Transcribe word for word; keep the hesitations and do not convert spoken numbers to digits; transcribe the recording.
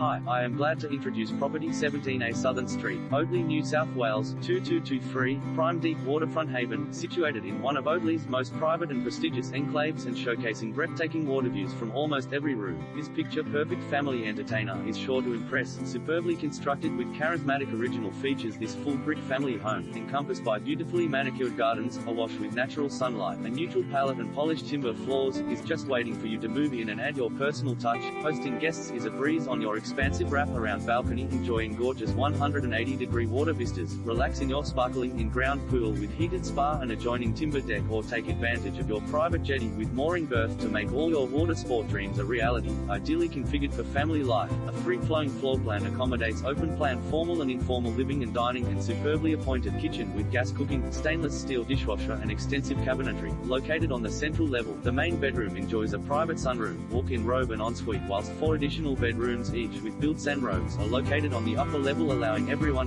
Hi, I am glad to introduce property seventeen A Southern Street, Oatley, New South Wales, two two two three, prime deep waterfront haven, situated in one of Oatley's most private and prestigious enclaves and showcasing breathtaking water views from almost every room. This picture-perfect family entertainer is sure to impress. Superbly constructed with charismatic original features, this full-brick family home, encompassed by beautifully manicured gardens, awash with natural sunlight, a neutral palette and polished timber floors, is just waiting for you to move in and add your personal touch. Hosting guests is a breeze on your expansive wrap-around balcony, enjoying gorgeous one hundred eighty degree water vistas, relax in your sparkling in-ground pool with heated spa and adjoining timber deck, or take advantage of your private jetty with mooring berth to make all your water sport dreams a reality. Ideally configured for family life, a free-flowing floor plan accommodates open-plan formal and informal living and dining, and superbly appointed kitchen with gas cooking, stainless steel dishwasher and extensive cabinetry. Located on the central level, the main bedroom enjoys a private sunroom, walk-in robe and ensuite, whilst four additional bedrooms each with built-in robes are located on the upper level, allowing everyone